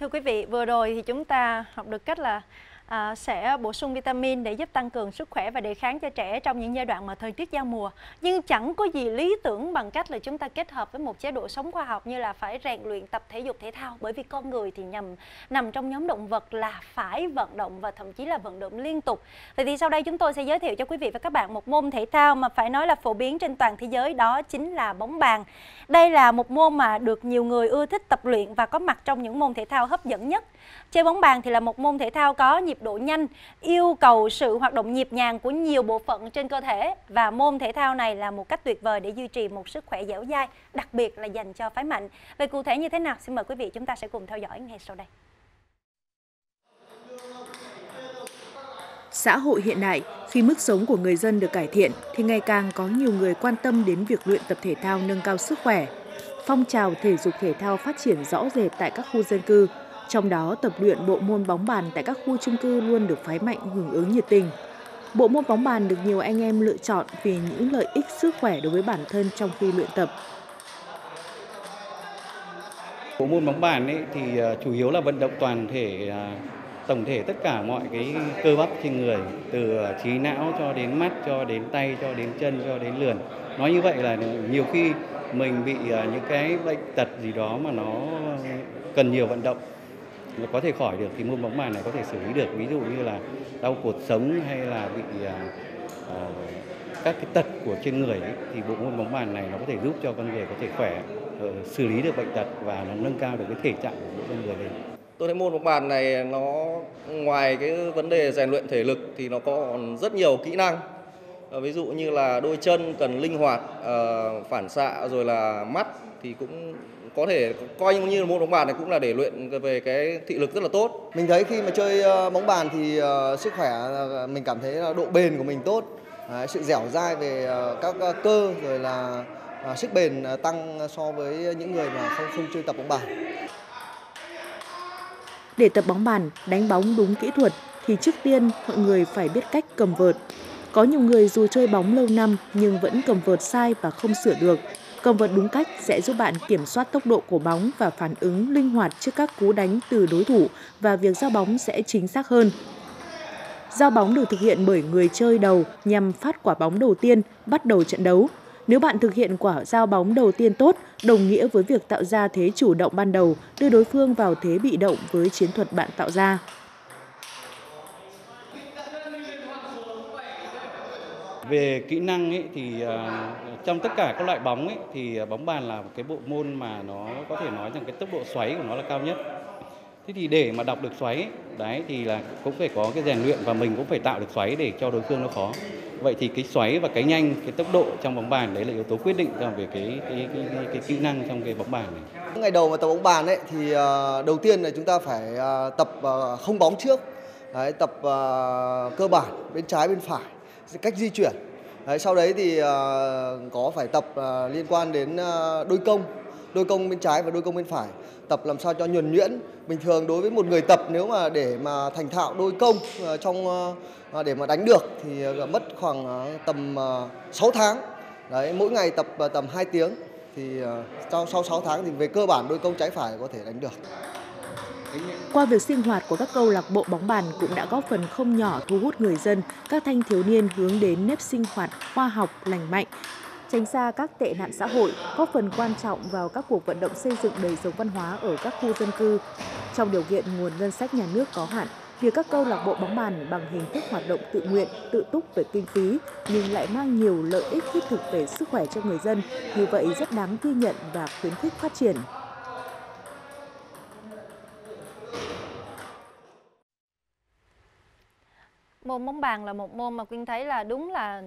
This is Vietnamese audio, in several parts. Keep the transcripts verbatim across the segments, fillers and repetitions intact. Thưa quý vị, vừa rồi thì chúng ta học được cách là à, sẽ bổ sung vitamin để giúp tăng cường sức khỏe và đề kháng cho trẻ trong những giai đoạn mà thời tiết giao mùa. Nhưng chẳng có gì lý tưởng bằng cách là chúng ta kết hợp với một chế độ sống khoa học như là phải rèn luyện, tập thể dục thể thao. Bởi vì con người thì nhằm nằm trong nhóm động vật là phải vận động và thậm chí là vận động liên tục. Vậy thì sau đây chúng tôi sẽ giới thiệu cho quý vị và các bạn một môn thể thao mà phải nói là phổ biến trên toàn thế giới, đó chính là bóng bàn. Đây là một môn mà được nhiều người ưa thích tập luyện và có mặt trong những môn thể thao hấp dẫn nhất. Chơi bóng bàn thì là một môn thể thao có nhịp độ nhanh, yêu cầu sự hoạt động nhịp nhàng của nhiều bộ phận trên cơ thể, và môn thể thao này là một cách tuyệt vời để duy trì một sức khỏe dẻo dai, đặc biệt là dành cho phái mạnh. Về cụ thể như thế nào, xin mời quý vị chúng ta sẽ cùng theo dõi ngay sau đây. Xã hội hiện đại, khi mức sống của người dân được cải thiện thì ngày càng có nhiều người quan tâm đến việc luyện tập thể thao nâng cao sức khỏe. Phong trào thể dục thể thao phát triển rõ rệt tại các khu dân cư. Trong đó, tập luyện bộ môn bóng bàn tại các khu chung cư luôn được phái mạnh hưởng ứng nhiệt tình. Bộ môn bóng bàn được nhiều anh em lựa chọn vì những lợi ích sức khỏe đối với bản thân trong khi luyện tập. Bộ môn bóng bàn ấy thì chủ yếu là vận động toàn thể, tổng thể tất cả mọi cái cơ bắp trên người, từ trí não cho đến mắt, cho đến tay, cho đến chân, cho đến lườn. Nói như vậy là nhiều khi mình bị những cái bệnh tật gì đó mà nó cần nhiều vận động, có thể khỏi được thì môn bóng bàn này có thể xử lý được, ví dụ như là đau cột sống hay là bị à, à, các cái tật của trên người ấy, thì bộ môn bóng bàn này nó có thể giúp cho con người có thể khỏe, uh, xử lý được bệnh tật và nó nâng cao được cái thể trạng của con người lên. Tôi thấy môn bóng bàn này nó ngoài cái vấn đề rèn luyện thể lực thì nó có rất nhiều kỹ năng, uh, ví dụ như là đôi chân cần linh hoạt, uh, phản xạ, rồi là mắt thì cũng có thể coi như môn bóng bàn này cũng là để luyện về cái thị lực rất là tốt. Mình thấy khi mà chơi bóng bàn thì sức khỏe, mình cảm thấy là độ bền của mình tốt, sự dẻo dai về các cơ, rồi là sức bền tăng so với những người mà không, không chơi tập bóng bàn. Để tập bóng bàn, đánh bóng đúng kỹ thuật thì trước tiên mọi người phải biết cách cầm vợt. Có nhiều người dù chơi bóng lâu năm nhưng vẫn cầm vợt sai và không sửa được. Cầm vợt đúng cách sẽ giúp bạn kiểm soát tốc độ của bóng và phản ứng linh hoạt trước các cú đánh từ đối thủ, và việc giao bóng sẽ chính xác hơn. Giao bóng được thực hiện bởi người chơi đầu nhằm phát quả bóng đầu tiên, bắt đầu trận đấu. Nếu bạn thực hiện quả giao bóng đầu tiên tốt, đồng nghĩa với việc tạo ra thế chủ động ban đầu, đưa đối phương vào thế bị động với chiến thuật bạn tạo ra. Về kỹ năng ấy, thì uh, trong tất cả các loại bóng ấy, thì bóng bàn là một cái bộ môn mà nó có thể nói rằng cái tốc độ xoáy của nó là cao nhất. Thế thì để mà đọc được xoáy ấy, đấy thì là cũng phải có cái rèn luyện và mình cũng phải tạo được xoáy để cho đối phương nó khó. Vậy thì cái xoáy và cái nhanh, cái tốc độ trong bóng bàn đấy là yếu tố quyết định về cái cái, cái, cái, cái kỹ năng trong cái bóng bàn này. Ngày đầu mà tập bóng bàn ấy thì uh, đầu tiên là chúng ta phải uh, tập uh, không bóng trước, đấy, tập uh, cơ bản bên trái bên phải, cách di chuyển. Đấy, sau đấy thì uh, có phải tập uh, liên quan đến uh, đôi công, đôi công bên trái và đôi công bên phải. Tập làm sao cho nhuần nhuyễn. Bình thường đối với một người tập, nếu mà để mà thành thạo đôi công uh, trong uh, để mà đánh được thì uh, mất khoảng uh, tầm uh, sáu tháng. Đấy, mỗi ngày tập uh, tầm hai tiếng thì uh, sau sáu tháng thì về cơ bản đôi công trái phải có thể đánh được. Qua việc sinh hoạt của các câu lạc bộ bóng bàn cũng đã góp phần không nhỏ thu hút người dân, các thanh thiếu niên hướng đến nếp sinh hoạt khoa học, lành mạnh, tránh xa các tệ nạn xã hội, góp phần quan trọng vào các cuộc vận động xây dựng đời sống văn hóa ở các khu dân cư. Trong điều kiện nguồn ngân sách nhà nước có hạn, việc các câu lạc bộ bóng bàn bằng hình thức hoạt động tự nguyện, tự túc về kinh phí nhưng lại mang nhiều lợi ích thiết thực về sức khỏe cho người dân, như vậy rất đáng ghi nhận và khuyến khích phát triển. Môn bóng bàn là một môn mà Quyên thấy là đúng là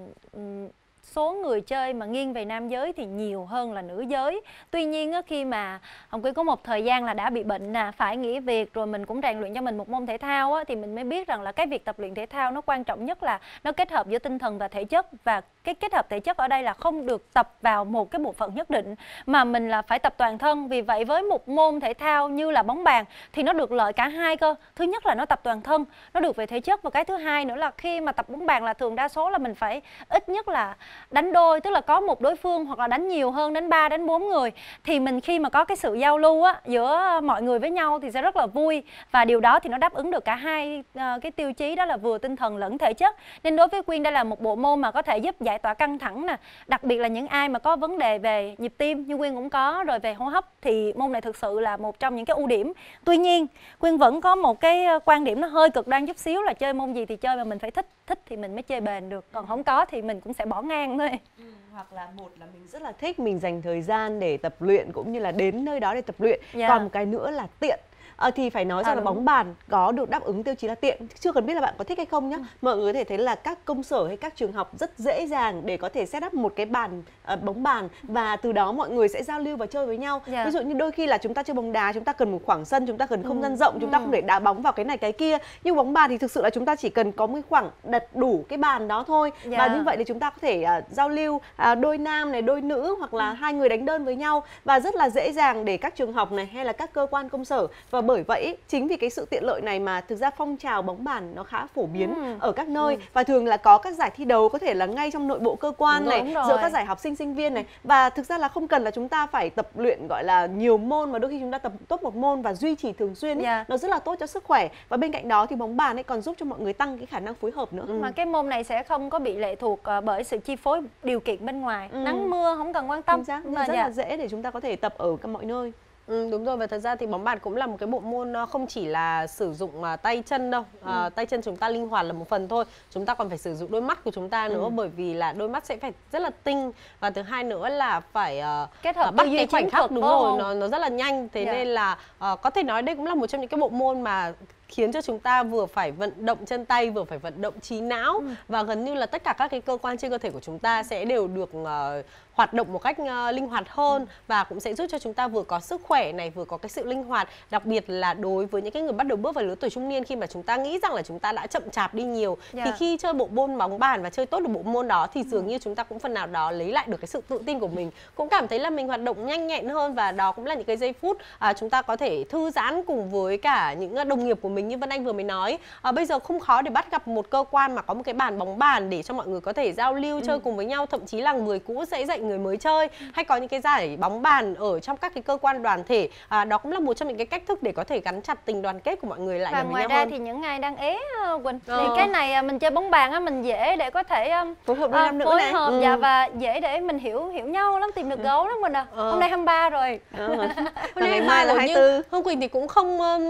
số người chơi mà nghiêng về nam giới thì nhiều hơn là nữ giới. Tuy nhiên khi mà Hồng Quyên có một thời gian là đã bị bệnh, là phải nghỉ việc, rồi mình cũng rèn luyện cho mình một môn thể thao, thì mình mới biết rằng là cái việc tập luyện thể thao nó quan trọng nhất là nó kết hợp giữa tinh thần và thể chất, và cái kết hợp thể chất ở đây là không được tập vào một cái bộ phận nhất định mà mình là phải tập toàn thân. Vì vậy với một môn thể thao như là bóng bàn thì nó được lợi cả hai cơ. Thứ nhất là nó tập toàn thân, nó được về thể chất, và cái thứ hai nữa là khi mà tập bóng bàn là thường đa số là mình phải ít nhất là đánh đôi, tức là có một đối phương hoặc là đánh nhiều hơn, đánh ba đến bốn người, thì mình khi mà có cái sự giao lưu á, giữa mọi người với nhau thì sẽ rất là vui, và điều đó thì nó đáp ứng được cả hai cái tiêu chí, đó là vừa tinh thần lẫn thể chất. Nên đối với Quyên đây là một bộ môn mà có thể giúp giải tỏa căng thẳng nè, đặc biệt là những ai mà có vấn đề về nhịp tim như Quyên cũng có, rồi về hô hấp thì môn này thực sự là một trong những cái ưu điểm. Tuy nhiên Quyên vẫn có một cái quan điểm nó hơi cực đoan chút xíu là chơi môn gì thì chơi mà mình phải thích, thích thì mình mới chơi bền được, còn không có thì mình cũng sẽ bỏ ngang thôi. Ừ, hoặc là một là mình rất là thích, mình dành thời gian để tập luyện cũng như là đến nơi đó để tập luyện. Yeah. Còn một cái nữa là tiện. À, thì phải nói rằng à, là bóng bàn có được đáp ứng tiêu chí là tiện, chưa cần biết là bạn có thích hay không nhé. Ừ. Mọi người có thể thấy là các công sở hay các trường học rất dễ dàng để có thể set up một cái bàn uh, bóng bàn, và từ đó mọi người sẽ giao lưu và chơi với nhau. Yeah. Ví dụ như đôi khi là chúng ta chơi bóng đá, chúng ta cần một khoảng sân, chúng ta cần không gian ừ. rộng, chúng ta ừ. không để đá bóng vào cái này cái kia. Nhưng bóng bàn thì thực sự là chúng ta chỉ cần có một cái khoảng đặt đủ cái bàn đó thôi. Yeah. Và như vậy thì chúng ta có thể uh, giao lưu uh, đôi nam này, đôi nữ, hoặc là ừ. hai người đánh đơn với nhau, và rất là dễ dàng để các trường học này hay là các cơ quan công sở. Và bởi vậy chính vì cái sự tiện lợi này mà thực ra phong trào bóng bàn nó khá phổ biến ừ. ở các nơi, ừ. và thường là có các giải thi đấu, có thể là ngay trong nội bộ cơ quan này, giữa các giải học sinh sinh viên này, và thực ra là không cần là chúng ta phải tập luyện gọi là nhiều môn, mà đôi khi chúng ta tập tốt một môn và duy trì thường xuyên ấy, yeah. nó rất là tốt cho sức khỏe. Và bên cạnh đó thì bóng bàn ấy còn giúp cho mọi người tăng cái khả năng phối hợp nữa. Ừ. Mà cái môn này sẽ không có bị lệ thuộc bởi sự chi phối điều kiện bên ngoài, ừ. nắng mưa không cần quan tâm, rất dạ. là dễ để chúng ta có thể tập ở các mọi nơi. Ừ, đúng rồi, và thật ra thì bóng bàn cũng là một cái bộ môn không chỉ là sử dụng tay chân đâu, à, ừ. tay chân chúng ta linh hoạt là một phần thôi, chúng ta còn phải sử dụng đôi mắt của chúng ta nữa, ừ. bởi vì là đôi mắt sẽ phải rất là tinh, và thứ hai nữa là phải uh, kết hợp uh, bắt cái khoảnh khắc, đúng rồi, nó, nó rất là nhanh, thế yeah. nên là uh, có thể nói đây cũng là một trong những cái bộ môn mà khiến cho chúng ta vừa phải vận động chân tay, vừa phải vận động trí não, ừ. và gần như là tất cả các cái cơ quan trên cơ thể của chúng ta sẽ đều được uh, hoạt động một cách uh, linh hoạt hơn, ừ. và cũng sẽ giúp cho chúng ta vừa có sức khỏe này, vừa có cái sự linh hoạt, đặc biệt là đối với những cái người bắt đầu bước vào lứa tuổi trung niên, khi mà chúng ta nghĩ rằng là chúng ta đã chậm chạp đi nhiều, yeah. thì khi chơi bộ môn bóng bàn và chơi tốt được bộ môn đó thì dường ừ. như chúng ta cũng phần nào đó lấy lại được cái sự tự tin của mình, cũng cảm thấy là mình hoạt động nhanh nhẹn hơn, và đó cũng là những cái giây phút uh, chúng ta có thể thư giãn cùng với cả những đồng nghiệp của mình. Như Vân Anh vừa mới nói, à, bây giờ không khó để bắt gặp một cơ quan mà có một cái bàn bóng bàn để cho mọi người có thể giao lưu, ừ. chơi cùng với nhau, thậm chí là người cũ sẽ dạy người mới chơi, hay có những cái giải bóng bàn ở trong các cái cơ quan đoàn thể. À, đó cũng là một trong những cái cách thức để có thể gắn chặt tình đoàn kết của mọi người lại. Và ngoài ra hơn. Thì những ai đang ế Quỳnh ờ. thì cái này mình chơi bóng bàn á, mình dễ để có thể um, phối hợp, uh, nữa phối này. hợp ừ. dạ, và dễ để mình hiểu hiểu nhau lắm, tìm được ừ. gấu lắm mình à. ờ. Hôm nay hai mươi ba rồi, ờ. hôm nay hai mươi ba là hai mươi tư. Hương Quỳnh thì cũng không um,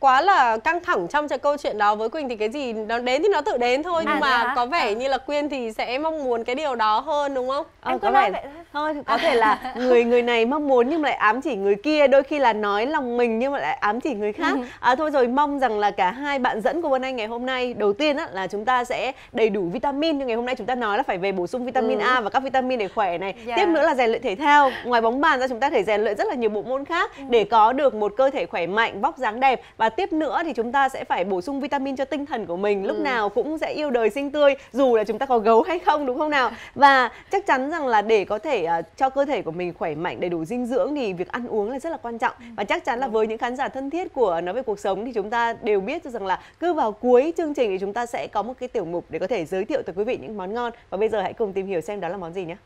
quá là căng thẳng trong cái câu chuyện đó. Với Quỳnh thì cái gì nó đến thì nó tự đến thôi, nhưng à, mà dạ. có vẻ à. như là Quyên thì sẽ mong muốn cái điều đó hơn, đúng không? Ờ, em có vẻ vậy thôi, có thể là người người này mong muốn nhưng mà lại ám chỉ người kia, đôi khi là nói lòng mình nhưng mà lại ám chỉ người khác. À, thôi rồi, mong rằng là cả hai bạn dẫn của Vân Anh ngày hôm nay, đầu tiên á, là chúng ta sẽ đầy đủ vitamin, nhưng ngày hôm nay chúng ta nói là phải về bổ sung vitamin ừ. A và các vitamin để khỏe này. Dạ. Tiếp nữa là rèn luyện thể thao, ngoài bóng bàn ra chúng ta thể rèn luyện rất là nhiều bộ môn khác ừ. để có được một cơ thể khỏe mạnh, vóc dáng đẹp. Và Và tiếp nữa thì chúng ta sẽ phải bổ sung vitamin cho tinh thần của mình, lúc ừ. nào cũng sẽ yêu đời xinh tươi dù là chúng ta có gấu hay không, đúng không nào? Và chắc chắn rằng là để có thể uh, cho cơ thể của mình khỏe mạnh, đầy đủ dinh dưỡng thì việc ăn uống là rất là quan trọng. Và chắc chắn là với những khán giả thân thiết của Nói Về Cuộc Sống thì chúng ta đều biết rằng là cứ vào cuối chương trình thì chúng ta sẽ có một cái tiểu mục để có thể giới thiệu tới quý vị những món ngon. Và bây giờ hãy cùng tìm hiểu xem đó là món gì nhé.